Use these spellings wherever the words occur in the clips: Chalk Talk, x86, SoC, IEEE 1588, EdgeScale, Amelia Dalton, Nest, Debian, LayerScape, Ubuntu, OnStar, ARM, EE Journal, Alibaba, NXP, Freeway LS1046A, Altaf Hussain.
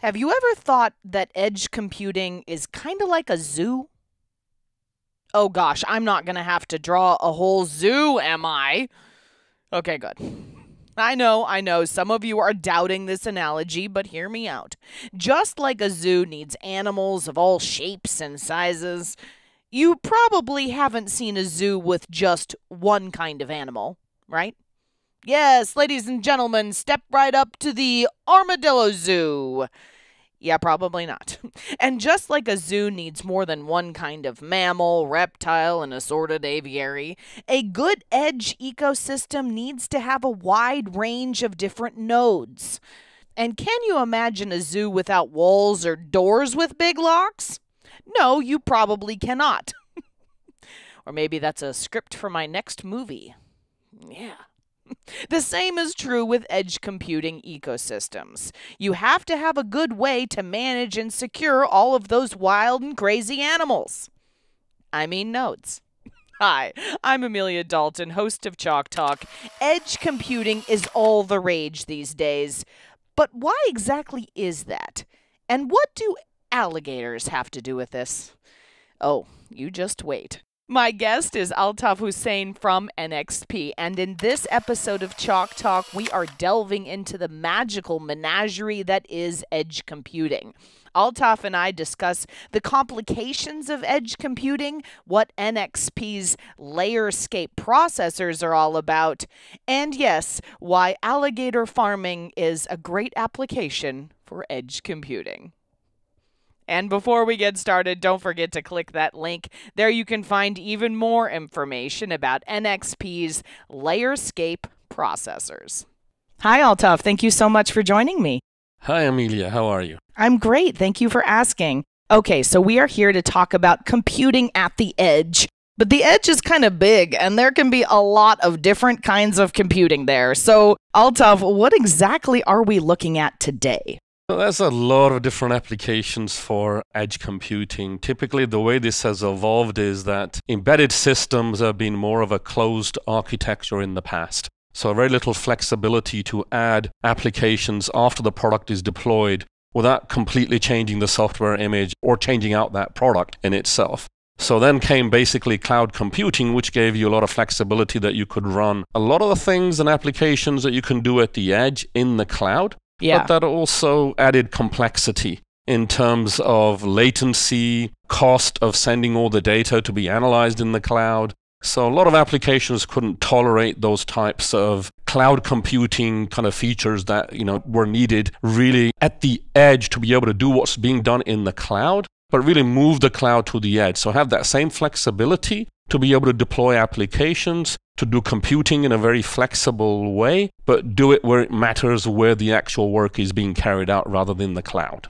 Have you ever thought that edge computing is kind of like a zoo? Oh gosh, I'm not going to have to draw a whole zoo, am I? Okay, good. I know, some of you are doubting this analogy, but hear me out. Just like a zoo needs animals of all shapes and sizes, you probably haven't seen a zoo with just one kind of animal, right? Yes, ladies and gentlemen, step right up to the Armadillo Zoo. Yeah, probably not. And just like a zoo needs more than one kind of mammal, reptile, and assorted aviary, a good edge ecosystem needs to have a wide range of different nodes. And can you imagine a zoo without walls or doors with big locks? No, you probably cannot. Or maybe that's a script for my next movie. Yeah. The same is true with edge computing ecosystems. You have to have a good way to manage and secure all of those wild and crazy animals. I mean nodes. Hi, I'm Amelia Dalton, host of Chalk Talk. Edge computing is all the rage these days. But why exactly is that? And what do alligators have to do with this? Oh, you just wait. My guest is Altaf Hussain from NXP, and in this episode of Chalk Talk, we are delving into the magical menagerie that is edge computing. Altaf and I discuss the complications of edge computing, what NXP's LayerScape processors are all about, and yes, why alligator farming is a great application for edge computing. And before we get started, don't forget to click that link. There you can find even more information about NXP's LayerScape processors. Hi, Altaf. Thank you so much for joining me. Hi, Amelia. How are you? I'm great. Thank you for asking. Okay, so we are here to talk about computing at the edge. But the edge is kind of big, and there can be a lot of different kinds of computing there. So, Altaf, what exactly are we looking at today? There's a lot of different applications for edge computing. Typically, the way this has evolved is that embedded systems have been more of a closed architecture in the past. So very little flexibility to add applications after the product is deployed without completely changing the software image or changing out that product in itself. So then came basically cloud computing, which gave you a lot of flexibility that you could run a lot of the things and applications that you can do at the edge in the cloud. Yeah. But that also added complexity in terms of latency, cost of sending all the data to be analyzed in the cloud. So a lot of applications couldn't tolerate those types of cloud computing kind of features that, were needed really at the edge to be able to do what's being done in the cloud, but really move the cloud to the edge. So have that same flexibility to be able to deploy applications, to do computing in a very flexible way, but do it where it matters, where the actual work is being carried out rather than the cloud.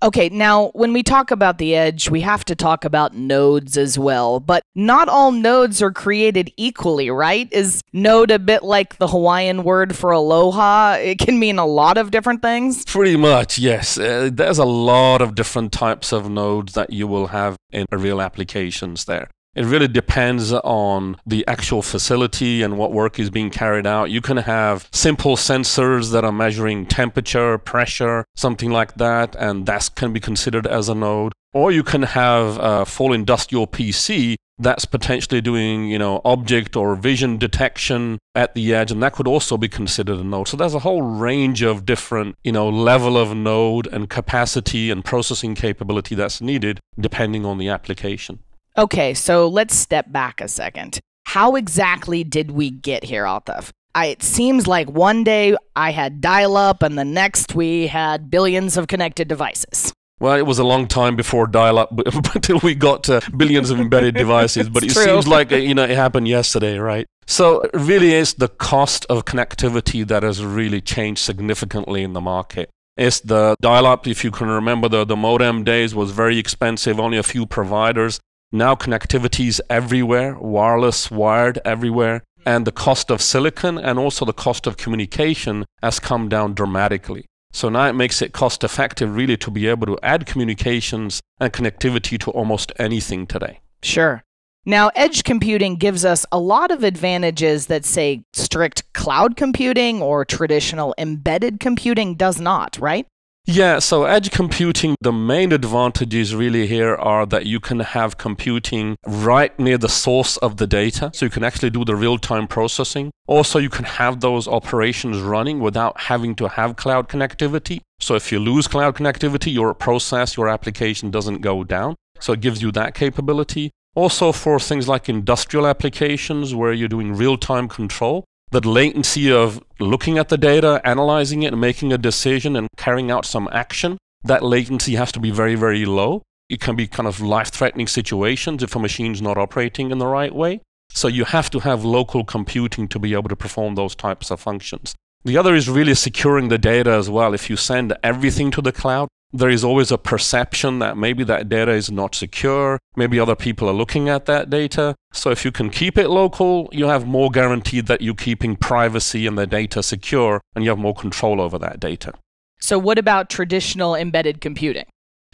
Okay, now when we talk about the edge, we have to talk about nodes as well, but not all nodes are created equally, right? Is node a bit like the Hawaiian word for aloha? It can mean a lot of different things? Pretty much, yes. There's a lot of different types of nodes that you will have in real applications there. It really depends on the actual facility and what work is being carried out. You can have simple sensors that are measuring temperature, pressure, something like that, and that can be considered as a node. Or you can have a full industrial PC that's potentially doing, object or vision detection at the edge, and that could also be considered a node. So there's a whole range of different, level of node and capacity and processing capability that's needed depending on the application. Okay, so let's step back a second. How exactly did we get here, Altaf? It seems like one day I had dial-up and the next we had billions of connected devices. Well, it was a long time before dial-up until we got to billions of embedded devices, but it seems like, it happened yesterday, right? So it really is the cost of connectivity that has really changed significantly in the market. It's the dial-up, if you can remember, the modem days was very expensive, only a few providers. Now connectivity is everywhere, wireless, wired, everywhere. And the cost of silicon and also the cost of communication has come down dramatically. So now it makes it cost effective really to be able to add communications and connectivity to almost anything today. Sure. Now edge computing gives us a lot of advantages that say strict cloud computing or traditional embedded computing does not, right? Yeah, so edge computing, the main advantages really here are that you can have computing right near the source of the data. So you can actually do the real-time processing. Also, you can have those operations running without having to have cloud connectivity. So if you lose cloud connectivity, your process, your application doesn't go down. So it gives you that capability. Also for things like industrial applications where you're doing real-time control, that latency of looking at the data, analyzing it, making a decision and carrying out some action, that latency has to be very, very low. It can be kind of life-threatening situations if a machine's not operating in the right way. So you have to have local computing to be able to perform those types of functions. The other is really securing the data as well. If you send everything to the cloud, there is always a perception that maybe that data is not secure, maybe other people are looking at that data. So if you can keep it local, you have more guaranteed that you're keeping privacy and the data secure, and you have more control over that data. So what about traditional embedded computing?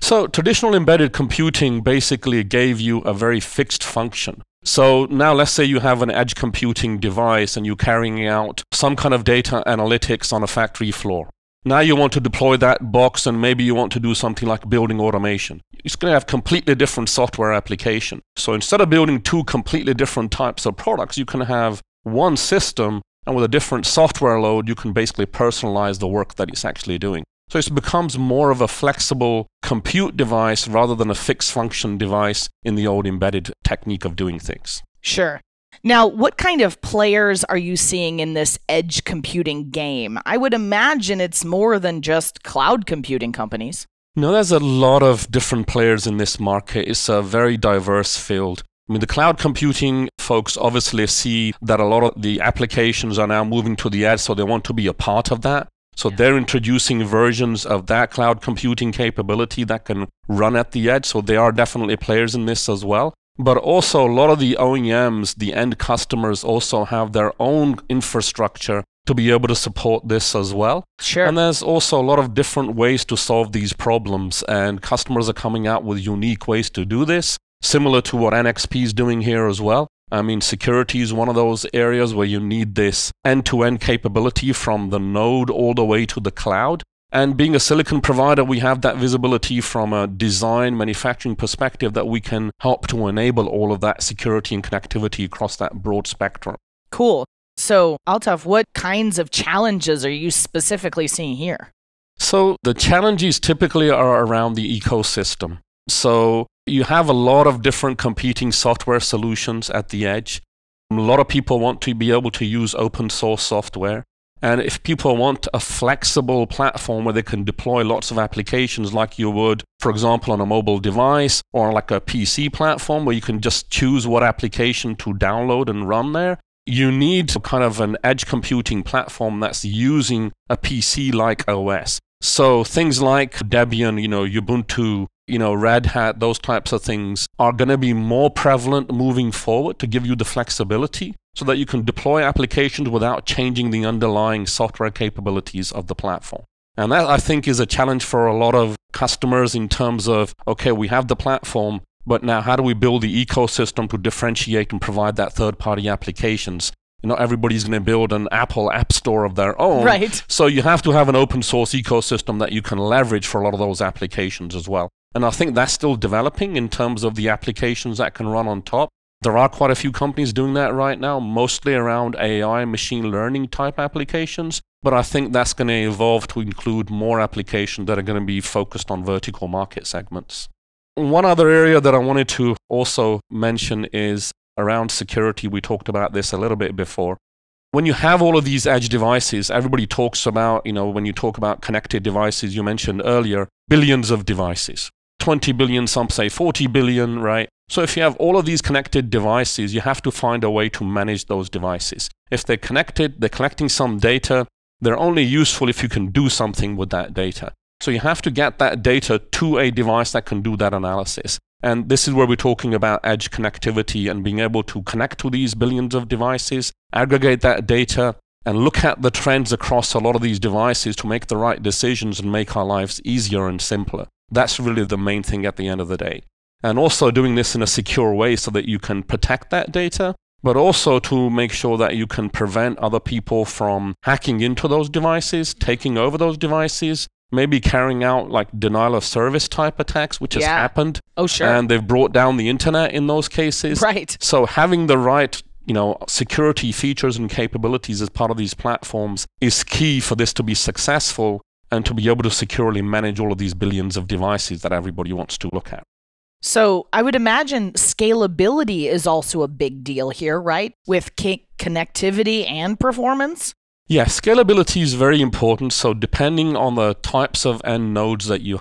So traditional embedded computing basically gave you a very fixed function. So now let's say you have an edge computing device and you're carrying out some kind of data analytics on a factory floor. Now you want to deploy that box and maybe you want to do something like building automation. It's going to have completely different software application. So instead of building two completely different types of products, you can have one system and with a different software load, you can basically personalize the work that it's actually doing. So it becomes more of a flexible compute device rather than a fixed function device in the old embedded technique of doing things. Sure. Now, what kind of players are you seeing in this edge computing game? I would imagine it's more than just cloud computing companies. No, there's a lot of different players in this market. It's a very diverse field. I mean, the cloud computing folks obviously see that a lot of the applications are now moving to the edge, so they want to be a part of that. So they're introducing versions of that cloud computing capability that can run at the edge. So they are definitely players in this as well. But also a lot of the OEMs, the end customers also have their own infrastructure to be able to support this as well. Sure. And there's also a lot of different ways to solve these problems and customers are coming out with unique ways to do this, similar to what NXP is doing here as well. I mean, security is one of those areas where you need this end-to-end capability from the node all the way to the cloud. And being a silicon provider, we have that visibility from a design manufacturing perspective that we can help to enable all of that security and connectivity across that broad spectrum. Cool. So, Altaf, what kinds of challenges are you specifically seeing here? So, the challenges typically are around the ecosystem. So, you have a lot of different competing software solutions at the edge. A lot of people want to be able to use open source software. And if people want a flexible platform where they can deploy lots of applications like you would, for example, on a mobile device or like a PC platform where you can just choose what application to download and run there, you need kind of an edge computing platform that's using a PC-like OS. So things like Debian, Ubuntu, Red Hat, those types of things are going to be more prevalent moving forward to give you the flexibility, so that you can deploy applications without changing the underlying software capabilities of the platform. And that, I think, is a challenge for a lot of customers in terms of, okay, we have the platform, but now how do we build the ecosystem to differentiate and provide that third-party applications? Not everybody's going to build an Apple App Store of their own. Right. So you have to have an open-source ecosystem that you can leverage for a lot of those applications as well. And I think that's still developing in terms of the applications that can run on top. There are quite a few companies doing that right now, mostly around AI, machine learning type applications. But I think that's going to evolve to include more applications that are going to be focused on vertical market segments. One other area that I wanted to also mention is around security. We talked about this a little bit before. When you have all of these edge devices, everybody talks about, when you talk about connected devices, you mentioned earlier, billions of devices. 20 billion, some say 40 billion, right? So if you have all of these connected devices, you have to find a way to manage those devices. If they're connected, they're collecting some data, they're only useful if you can do something with that data. So you have to get that data to a device that can do that analysis. And this is where we're talking about edge connectivity and being able to connect to these billions of devices, aggregate that data, and look at the trends across a lot of these devices to make the right decisions and make our lives easier and simpler. That's really the main thing at the end of the day. And also doing this in a secure way so that you can protect that data, but also to make sure that you can prevent other people from hacking into those devices, taking over those devices, maybe carrying out like denial of service type attacks, which has happened. Oh, sure. And they've brought down the internet in those cases. Right. So having the right, you know, security features and capabilities as part of these platforms is key for this to be successful and to be able to securely manage all of these billions of devices that everybody wants to look at. So I would imagine scalability is also a big deal here, right? With connectivity and performance? Yeah, scalability is very important. So depending on the types of end nodes that you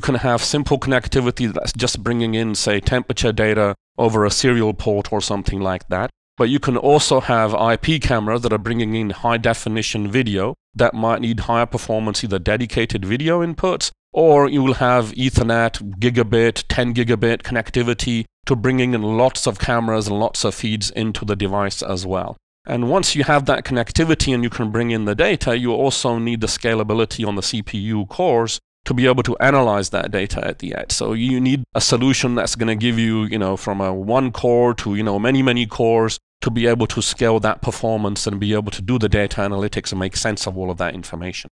can have simple connectivity that's just bringing in, say, temperature data over a serial port or something like that. But you can also have IP cameras that are bringing in high-definition video that might need higher performance, either dedicated video inputs, or you will have Ethernet, gigabit, 10 gigabit connectivity to bringing in lots of cameras and lots of feeds into the device as well. And once you have that connectivity and you can bring in the data, you also need the scalability on the CPU cores to be able to analyze that data at the edge. So you need a solution that's going to give you, you know, from a one core to, you know, many, many cores to be able to scale that performance and be able to do the data analytics and make sense of all of that information.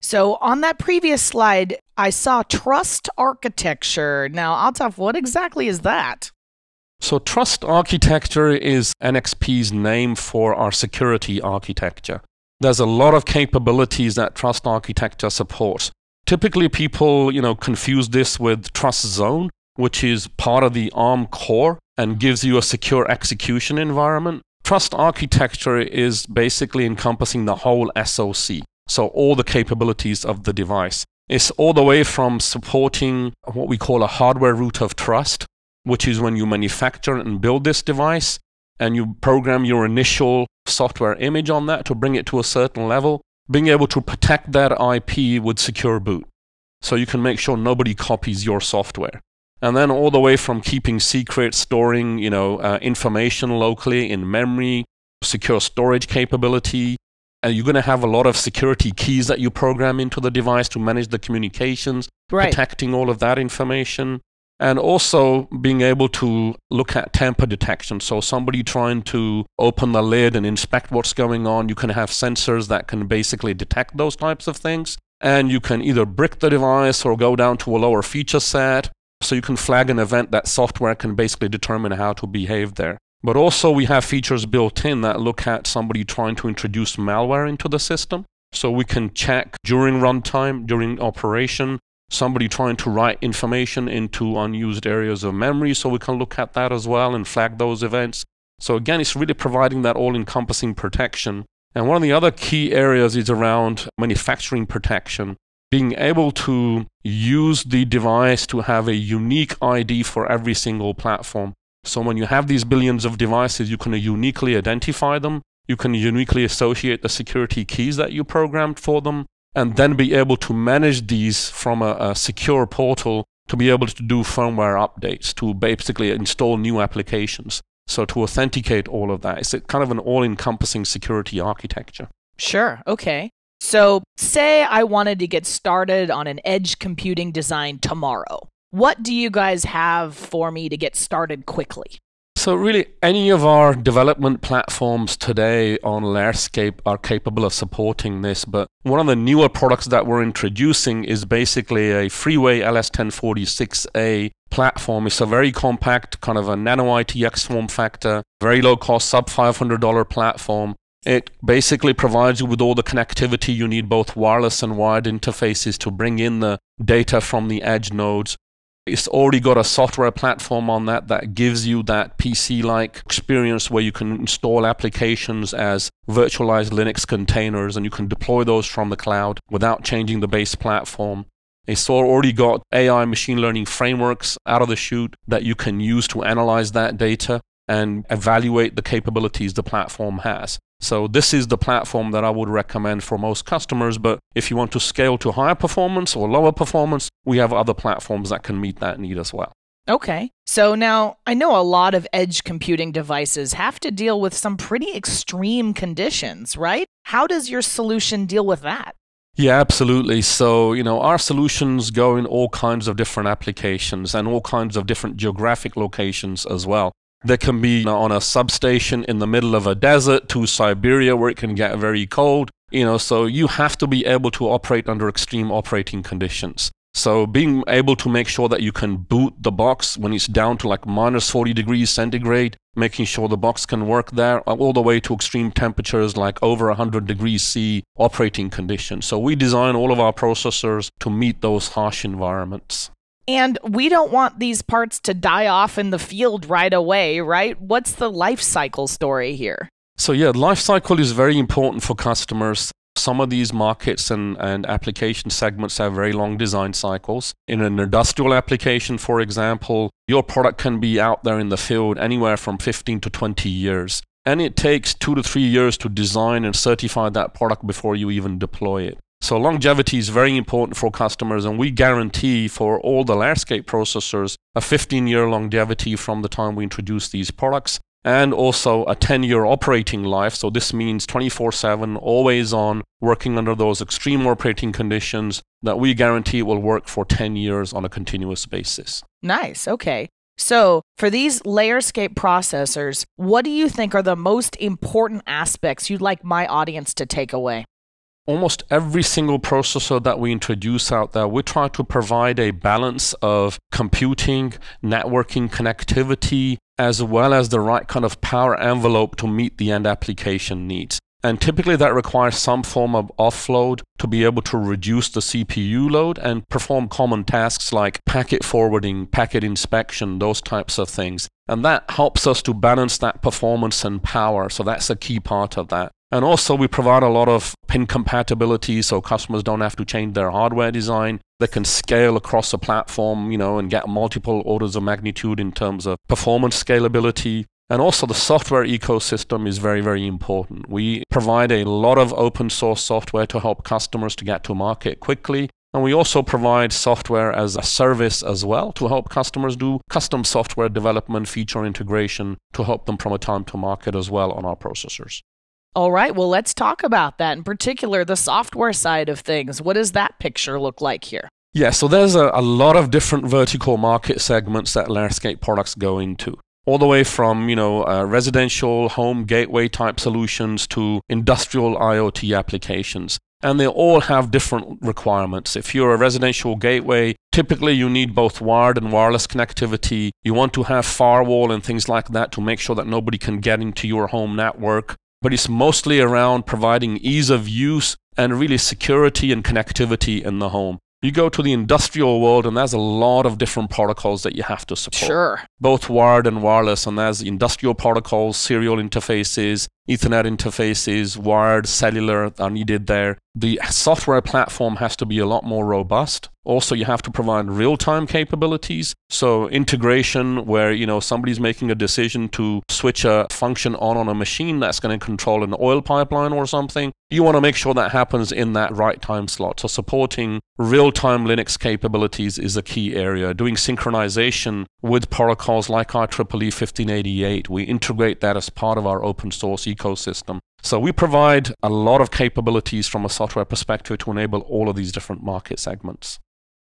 So on that previous slide, I saw trust architecture. Now, Altaf, what exactly is that? So trust architecture is NXP's name for our security architecture. There's a lot of capabilities that trust architecture supports. Typically, people, you know, confuse this with trust zone, which is part of the ARM core and gives you a secure execution environment. Trust architecture is basically encompassing the whole SoC, so all the capabilities of the device. It's all the way from supporting what we call a hardware root of trust, which is when you manufacture and build this device and you program your initial software image on that to bring it to a certain level, being able to protect that IP with secure boot. So you can make sure nobody copies your software. And then all the way from keeping secret, storing, you know, information locally in memory, secure storage capability. And you're going to have a lot of security keys that you program into the device to manage the communications, right, protecting all of that information. And also being able to look at tamper detection. So somebody trying to open the lid and inspect what's going on, you can have sensors that can basically detect those types of things. And you can either brick the device or go down to a lower feature set. So you can flag an event that software can basically determine how to behave there. But also we have features built in that look at somebody trying to introduce malware into the system. So we can check during runtime, during operation, somebody trying to write information into unused areas of memory, so we can look at that as well and flag those events. So again, it's really providing that all-encompassing protection. And one of the other key areas is around manufacturing protection, being able to use the device to have a unique ID for every single platform. So when you have these billions of devices, you can uniquely identify them, you can uniquely associate the security keys that you programmed for them, and then be able to manage these from a secure portal to be able to do firmware updates, to basically install new applications. So to authenticate all of that, it's kind of an all-encompassing security architecture. Sure, okay. So say I wanted to get started on an edge computing design tomorrow. What do you guys have for me to get started quickly? So really, any of our development platforms today on LayerScape are capable of supporting this, but one of the newer products that we're introducing is basically a Freeway LS1046A platform. It's a very compact, kind of a nano ITX form factor, very low cost, sub $500 platform. It basically provides you with all the connectivity you need, both wireless and wired interfaces to bring in the data from the edge nodes. It's already got a software platform on that that gives you that PC-like experience where you can install applications as virtualized Linux containers and you can deploy those from the cloud without changing the base platform. It's already got AI machine learning frameworks out of the chute that you can use to analyze that data and evaluate the capabilities the platform has. So this is the platform that I would recommend for most customers, but if you want to scale to higher performance or lower performance, we have other platforms that can meet that need as well. Okay. So now I know a lot of edge computing devices have to deal with some pretty extreme conditions, right? How does your solution deal with that? Yeah, absolutely. So, you know, our solutions go in all kinds of different applications and all kinds of different geographic locations as well. They can be on a substation in the middle of a desert to Siberia where it can get very cold. You know, so you have to be able to operate under extreme operating conditions. So being able to make sure that you can boot the box when it's down to like -40°C, making sure the box can work there, all the way to extreme temperatures like over 100°C operating conditions. So we design all of our processors to meet those harsh environments. And we don't want these parts to die off in the field right away, right? What's the life cycle story here? So yeah, life cycle is very important for customers. Some of these markets and application segments have very long design cycles. In an industrial application, for example, your product can be out there in the field anywhere from 15 to 20 years. And it takes 2 to 3 years to design and certify that product before you even deploy it. So longevity is very important for customers, and we guarantee for all the LayerScape processors a 15-year longevity from the time we introduce these products, and also a 10-year operating life. So this means 24/7, always on, working under those extreme operating conditions that we guarantee will work for 10 years on a continuous basis. Nice. Okay. So for these LayerScape processors, what do you think are the most important aspects you'd like my audience to take away? Almost every single processor that we introduce out there, we try to provide a balance of computing, networking, connectivity, as well as the right kind of power envelope to meet the end application needs. And typically that requires some form of offload to be able to reduce the CPU load and perform common tasks like packet forwarding, packet inspection, those types of things. And that helps us to balance that performance and power. So that's a key part of that. And also we provide a lot of pin compatibility so customers don't have to change their hardware design. They can scale across a platform, you know, and get multiple orders of magnitude in terms of performance scalability. And also the software ecosystem is very, very important. We provide a lot of open source software to help customers to get to market quickly. And we also provide software as a service as well to help customers do custom software development, feature integration to help them from a time to market as well on our processors. All right, well, let's talk about that. In particular, the software side of things. What does that picture look like here? Yeah, so there's a lot of different vertical market segments that LayerScape products go into. All the way from, you know, residential, home, gateway type solutions to industrial IoT applications. And they all have different requirements. If you're a residential gateway, typically you need both wired and wireless connectivity. You want to have firewall and things like that to make sure that nobody can get into your home network. But it's mostly around providing ease of use and really security and connectivity in the home. You go to the industrial world, and there's a lot of different protocols that you have to support. Sure. Both wired and wireless, and there's industrial protocols, serial interfaces, Ethernet interfaces, wired, cellular are needed there. The software platform has to be a lot more robust. Also, you have to provide real-time capabilities. So integration where, you know, somebody's making a decision to switch a function on a machine that's going to control an oil pipeline or something. You want to make sure that happens in that right time slot. So supporting real-time Linux capabilities is a key area. Doing synchronization with protocols like IEEE 1588. We integrate that as part of our open source ecosystem. So we provide a lot of capabilities from a software perspective to enable all of these different market segments.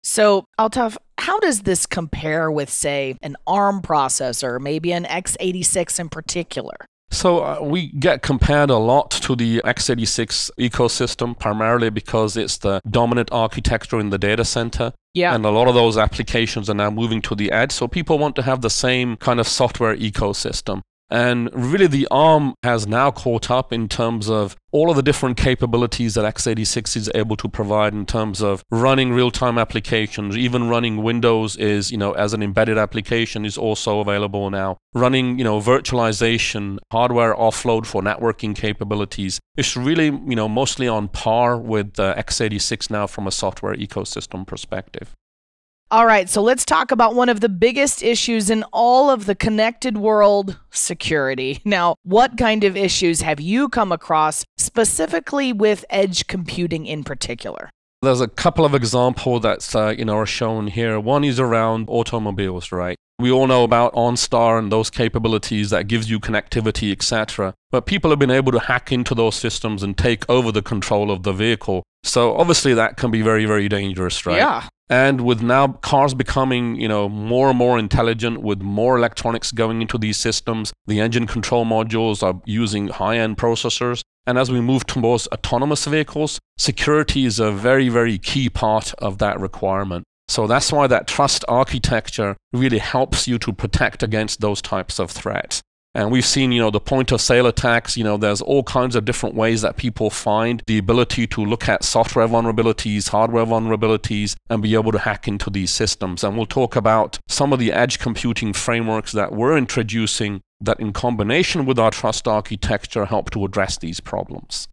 So, Altaf, how does this compare with, say, an ARM processor, maybe an x86 in particular? So we get compared a lot to the x86 ecosystem, primarily because it's the dominant architecture in the data center. Yeah. And a lot of those applications are now moving to the edge. So people want to have the same kind of software ecosystem. And really the ARM has now caught up in terms of all of the different capabilities that x86 is able to provide in terms of running real-time applications. Even running Windows is, you know, as an embedded application is also available now. Running, you know, virtualization, hardware offload for networking capabilities. It's really, you know, mostly on par with x86 now from a software ecosystem perspective. All right, so let's talk about one of the biggest issues in all of the connected world, security. Now, what kind of issues have you come across specifically with edge computing in particular? There's a couple of examples that are shown here. One is around automobiles, right? We all know about OnStar and those capabilities that gives you connectivity, etc. But people have been able to hack into those systems and take over the control of the vehicle. So obviously that can be very, very dangerous, right? Yeah. And with now cars becoming, more and more intelligent, with more electronics going into these systems, the engine control modules are using high-end processors. And as we move towards autonomous vehicles, security is a very, very key part of that requirement. So that's why that trust architecture really helps you to protect against those types of threats. And we've seen, the point-of-sale attacks, there's all kinds of different ways that people find the ability to look at software vulnerabilities, hardware vulnerabilities, and be able to hack into these systems. And we'll talk about some of the edge computing frameworks that we're introducing that, in combination with our trust architecture, help to address these problems.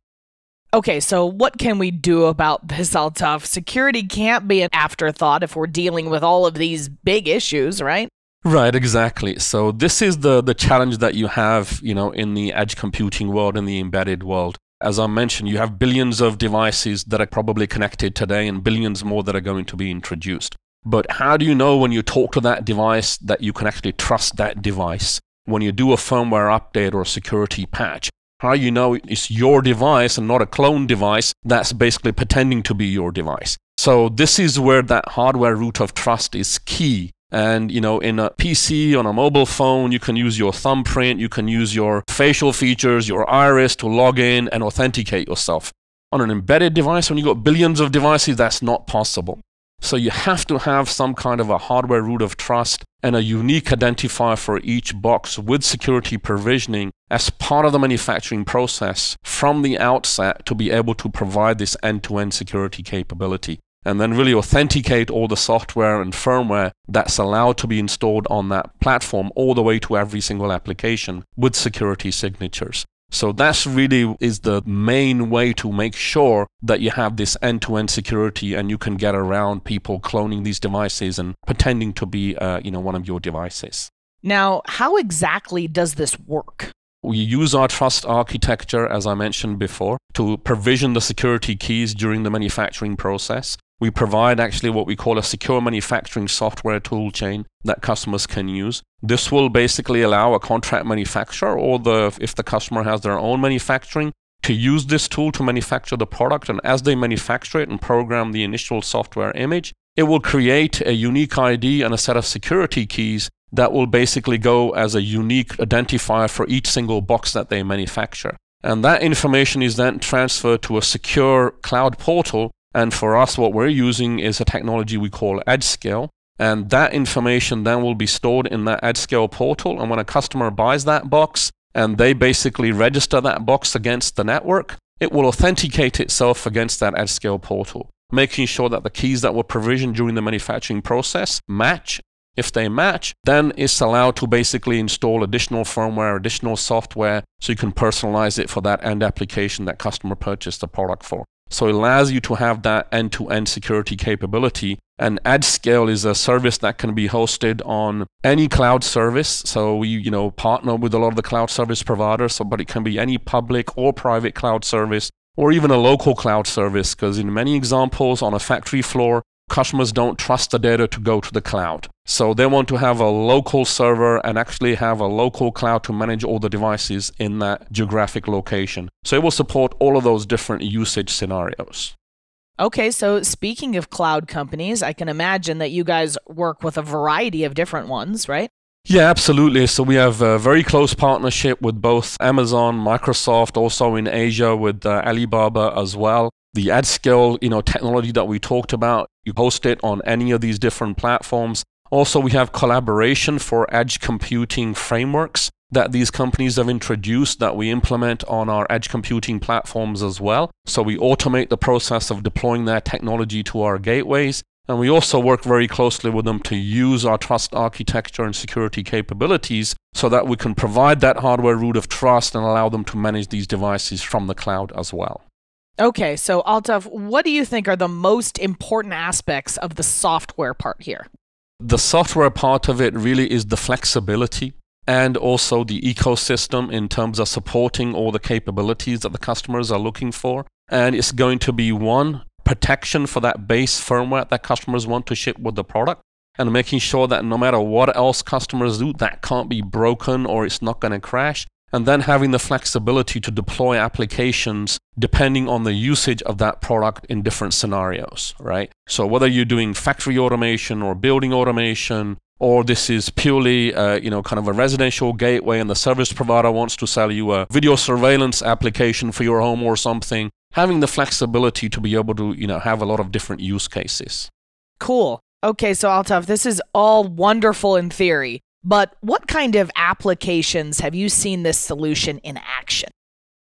Okay, so what can we do about this, Altaf? Security can't be an afterthought if we're dealing with all of these big issues, right? Right, exactly. So this is the challenge that you have, in the edge computing world, in the embedded world. As I mentioned, you have billions of devices that are probably connected today and billions more that are going to be introduced. But how do you know when you talk to that device that you can actually trust that device? When you do a firmware update or a security patch, how do you know it's your device and not a clone device that's basically pretending to be your device? So this is where that hardware root of trust is key. And, in a PC, on a mobile phone, you can use your thumbprint, you can use your facial features, your iris to log in and authenticate yourself. On an embedded device, when you've got billions of devices, that's not possible. So you have to have some kind of a hardware root of trust and a unique identifier for each box with security provisioning as part of the manufacturing process from the outset to be able to provide this end-to-end security capability. And then really authenticate all the software and firmware that's allowed to be installed on that platform all the way to every single application with security signatures. So that's really is the main way to make sure that you have this end-to-end security and you can get around people cloning these devices and pretending to be one of your devices. Now, how exactly does this work? We use our trust architecture, as I mentioned before, to provision the security keys during the manufacturing process. We provide actually what we call a secure manufacturing software toolchain that customers can use. This will basically allow a contract manufacturer or if the customer has their own manufacturing to use this tool to manufacture the product. And as they manufacture it and program the initial software image, it will create a unique ID and a set of security keys that will basically go as a unique identifier for each single box that they manufacture. And that information is then transferred to a secure cloud portal. And for us, what we're using is a technology we call EdgeScale. And that information then will be stored in that EdgeScale portal. And when a customer buys that box and they basically register that box against the network, it will authenticate itself against that EdgeScale portal, making sure that the keys that were provisioned during the manufacturing process match. If they match, then it's allowed to basically install additional firmware, additional software, so you can personalize it for that end application that customer purchased the product for. So it allows you to have that end-to-end security capability. And EdgeScale is a service that can be hosted on any cloud service. So we, partner with a lot of the cloud service providers, but it can be any public or private cloud service, or even a local cloud service, because in many examples on a factory floor, customers don't trust the data to go to the cloud. So they want to have a local server and actually have a local cloud to manage all the devices in that geographic location. So it will support all of those different usage scenarios. Okay, so speaking of cloud companies, I can imagine that you guys work with a variety of different ones, right? Yeah, absolutely. So we have a very close partnership with both Amazon, Microsoft, also in Asia with Alibaba as well. The EdgeScale, technology that we talked about, you host it on any of these different platforms. Also, we have collaboration for edge computing frameworks that these companies have introduced that we implement on our edge computing platforms as well. So we automate the process of deploying their technology to our gateways. And we also work very closely with them to use our trust architecture and security capabilities so that we can provide that hardware root of trust and allow them to manage these devices from the cloud as well. Okay, so Altaf, what do you think are the most important aspects of the software part here? The software part of it really is the flexibility and also the ecosystem in terms of supporting all the capabilities that the customers are looking for. And it's going to be one, protection for that base firmware that customers want to ship with the product and making sure that no matter what else customers do, that can't be broken or it's not going to crash. and then having the flexibility to deploy applications depending on the usage of that product in different scenarios, right? So whether you're doing factory automation or building automation, or this is purely, kind of a residential gateway and the service provider wants to sell you a video surveillance application for your home or something, having the flexibility to be able to, have a lot of different use cases. Cool. Okay, so Altaf, this is all wonderful in theory, but what kind of applications have you seen this solution in action?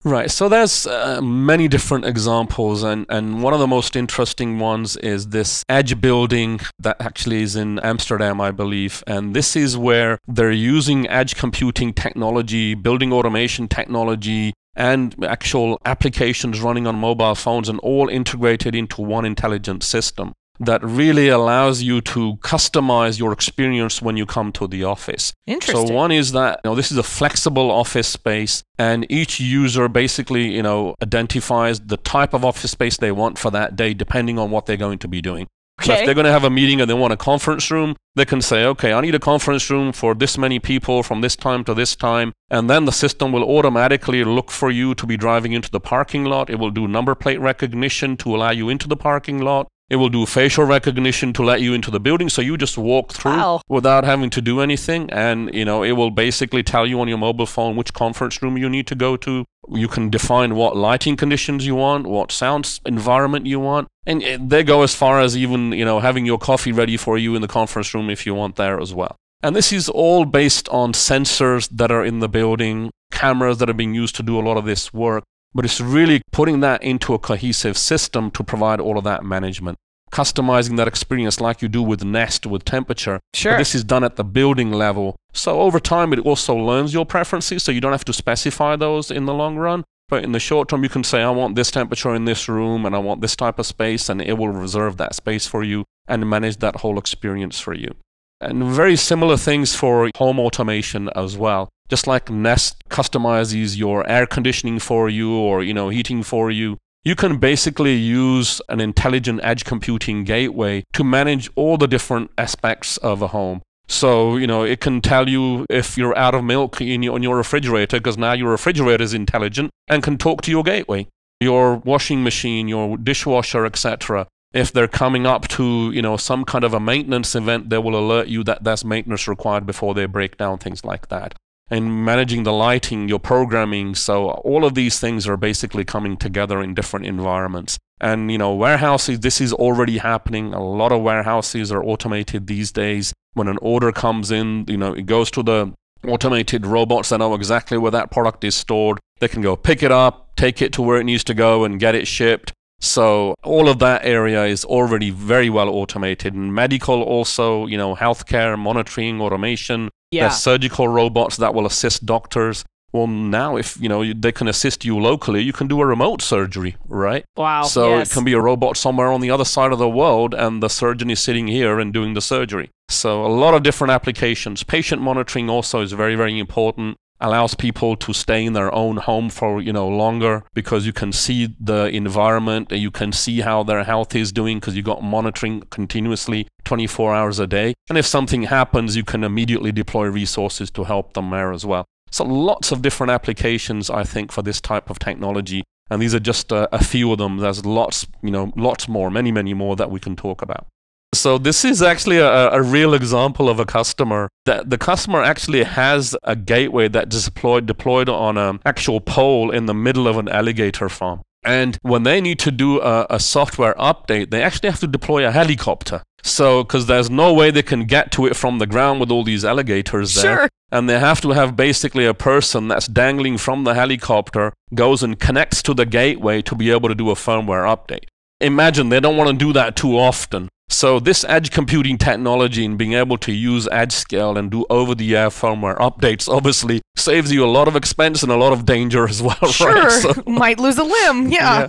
Right, so there's many different examples, and one of the most interesting ones is this edge building that actually is in Amsterdam, I believe. And this is where they're using edge computing technology, building automation technology, and actual applications running on mobile phones, and all integrated into one intelligent system that really allows you to customize your experience when you come to the office. Interesting. So one is that this is a flexible office space, and each user basically identifies the type of office space they want for that day depending on what they're going to be doing. Okay. So if they're going to have a meeting and they want a conference room, they can say, okay, I need a conference room for this many people from this time to this time. And then the system will automatically look for you to be driving into the parking lot. It will do number plate recognition to allow you into the parking lot. It will do facial recognition to let you into the building. So you just walk through without having to do anything. And, it will basically tell you on your mobile phone which conference room you need to go to. You can define what lighting conditions you want, what sound environment you want. And they go as far as even, having your coffee ready for you in the conference room if you want there as well. And this is all based on sensors that are in the building, cameras that are being used to do a lot of this work. But it's really putting that into a cohesive system to provide all of that management, customizing that experience like you do with Nest, with temperature. Sure. But this is done at the building level. So over time, it also learns your preferences, so you don't have to specify those in the long run. But in the short term, you can say, I want this temperature in this room, and I want this type of space, and it will reserve that space for you and manage that whole experience for you. And very similar things for home automation as well. Just like Nest customizes your air conditioning for you or, heating for you, you can basically use an intelligent edge computing gateway to manage all the different aspects of a home. So, it can tell you if you're out of milk on your refrigerator, because now your refrigerator is intelligent and can talk to your gateway, your washing machine, your dishwasher, etc. If they're coming up to, some kind of a maintenance event, they will alert you that there's maintenance required before they break down, things like that. And managing the lighting, your programming. So all of these things are basically coming together in different environments. And, warehouses, this is already happening. A lot of warehouses are automated these days. When an order comes in, it goes to the automated robots that know exactly where that product is stored. They can go pick it up, take it to where it needs to go, and get it shipped. So all of that area is already very well automated. And medical also, healthcare, monitoring, automation. Yeah. There's surgical robots that will assist doctors. Well, now if, they can assist you locally, you can do a remote surgery, right? Wow. So yes. It can be a robot somewhere on the other side of the world, and the surgeon is sitting here and doing the surgery. So a lot of different applications. Patient monitoring also is very, very important. Allows people to stay in their own home for, longer, because you can see the environment and you can see how their health is doing, because you got monitoring continuously 24 hours a day. And if something happens, you can immediately deploy resources to help them there as well. So lots of different applications, I think, for this type of technology. And these are just a few of them. There's lots, lots more, many, many more that we can talk about. So this is actually a real example of a customer. The customer actually has a gateway that deployed on an actual pole in the middle of an alligator farm. And when they need to do a software update, they actually have to deploy a helicopter. So, because there's no way they can get to it from the ground with all these alligators there. Sure. And they have to have basically a person that's dangling from the helicopter, goes and connects to the gateway to be able to do a firmware update. Imagine, they don't want to do that too often. So this edge computing technology and being able to use EdgeScale and do over-the-air firmware updates obviously saves you a lot of expense and a lot of danger as well, sure, right? So, might lose a limb, yeah.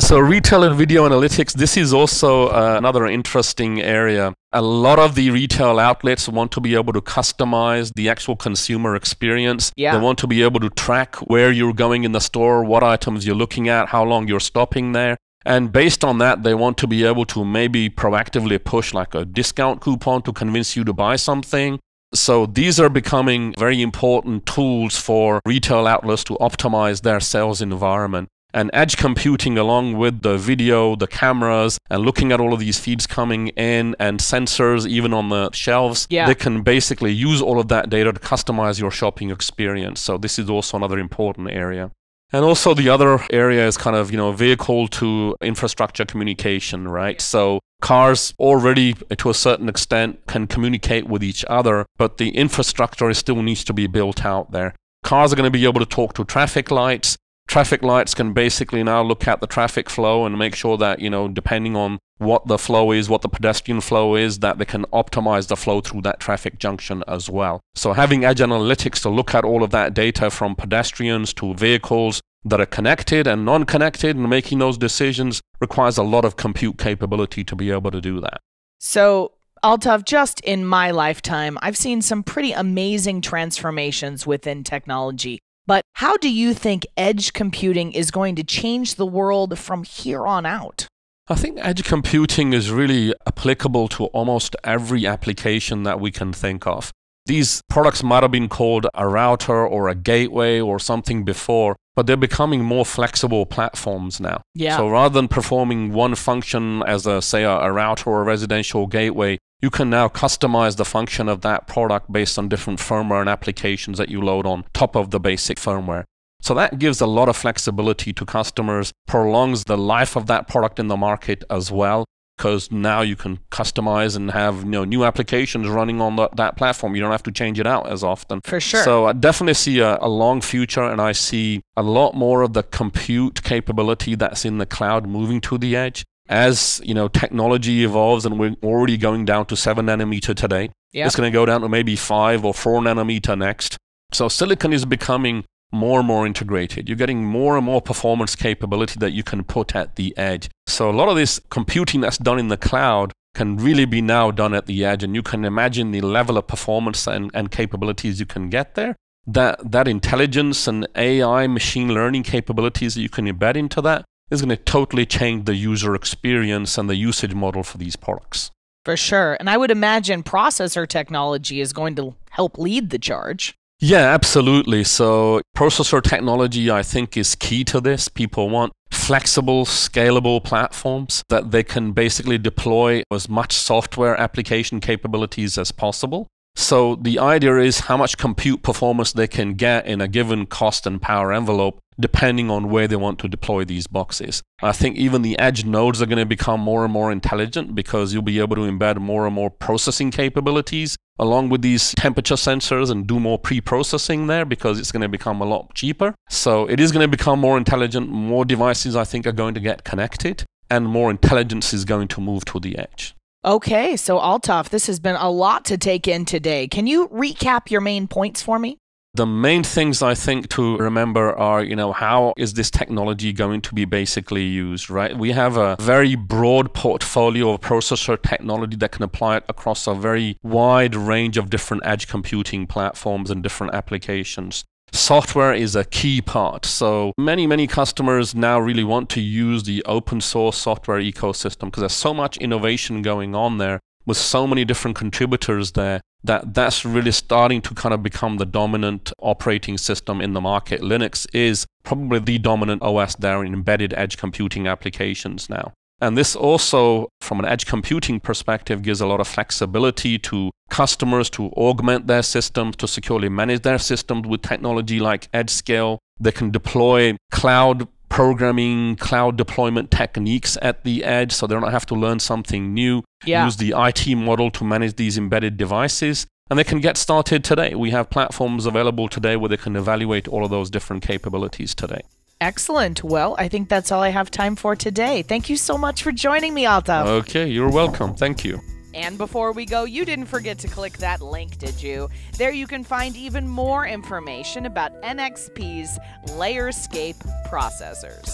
So retail and video analytics, this is also another interesting area. A lot of the retail outlets want to be able to customize the actual consumer experience. Yeah. They want to be able to track where you're going in the store, what items you're looking at, how long you're stopping there. And based on that, they want to be able to maybe proactively push like a discount coupon to convince you to buy something. So these are becoming very important tools for retail outlets to optimize their sales environment. And edge computing, along with the video, the cameras, and looking at all of these feeds coming in and sensors even on the shelves, they can basically use all of that data to customize your shopping experience. So this is also another important area. And also the other area is kind of, you know, vehicle to infrastructure communication, right? So cars already, to a certain extent, can communicate with each other, but the infrastructure still needs to be built out there. Cars are going to be able to talk to traffic lights. Traffic lights can basically now look at the traffic flow and make sure that, you know, depending on what the flow is, what the pedestrian flow is, that they can optimize the flow through that traffic junction as well. So having edge analytics to look at all of that data from pedestrians to vehicles that are connected and non-connected and making those decisions requires a lot of compute capability to be able to do that. So Altaf, just in my lifetime, I've seen some pretty amazing transformations within technology. But how do you think edge computing is going to change the world from here on out? I think edge computing is really applicable to almost every application that we can think of. These products might have been called a router or a gateway or something before, but they're becoming more flexible platforms now. Yeah. So rather than performing one function as a, say, a router or a residential gateway, you can now customize the function of that product based on different firmware and applications that you load on top of the basic firmware. So that gives a lot of flexibility to customers, prolongs the life of that product in the market as well, because now you can customize and have, you know, new applications running on that platform. You don't have to change it out as often. For sure. So I definitely see a long future, and I see a lot more of the compute capability that's in the cloud moving to the edge. As, you know, technology evolves, and we're already going down to 7 nanometer today, it's going to go down to maybe 5 or 4 nanometer next. So silicon is becoming more and more integrated. You're getting more and more performance capability that you can put at the edge. So a lot of this computing that's done in the cloud can really be now done at the edge, and you can imagine the level of performance and capabilities you can get there. That intelligence and AI machine learning capabilities that you can embed into that is going to totally change the user experience and the usage model for these products. For sure. And I would imagine processor technology is going to help lead the charge. Yeah, absolutely. So processor technology, I think, is key to this. People want flexible, scalable platforms that they can basically deploy as much software application capabilities as possible. So the idea is how much compute performance they can get in a given cost and power envelope, depending on where they want to deploy these boxes. I think even the edge nodes are going to become more and more intelligent, because you'll be able to embed more and more processing capabilities along with these temperature sensors and do more pre-processing there, because it's going to become a lot cheaper. So it is going to become more intelligent. More devices, I think, are going to get connected, and more intelligence is going to move to the edge. Okay, so Altaf, this has been a lot to take in today. Can you recap your main points for me? The main things I think to remember are, you know, how is this technology going to be basically used, right? We have a very broad portfolio of processor technology that can apply it across a very wide range of different edge computing platforms and different applications. Software is a key part. So many, many customers now really want to use the open source software ecosystem, because there's so much innovation going on there with so many different contributors there, that's really starting to kind of become the dominant operating system in the market. Linux is probably the dominant OS there in embedded edge computing applications now. And this also, from an edge computing perspective, gives a lot of flexibility to customers to augment their systems, to securely manage their systems with technology like EdgeScale. They can deploy cloud programming, cloud deployment techniques at the edge, so they don't have to learn something new, use the IT model to manage these embedded devices. And they can get started today. We have platforms available today where they can evaluate all of those different capabilities today. Excellent. Well, I think that's all I have time for today. Thank you so much for joining me, Altaf. Okay, you're welcome. Thank you. And before we go, you didn't forget to click that link, did you? There you can find even more information about NXP's LayerScape processors.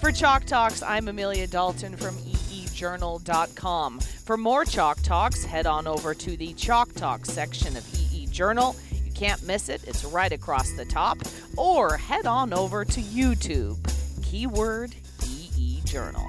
For Chalk Talks, I'm Amelia Dalton from EEJournal.com. For more Chalk Talks, head on over to the Chalk Talk section of EE Journal. Can't miss it. It's right across the top. Or head on over to YouTube, keyword EE Journal.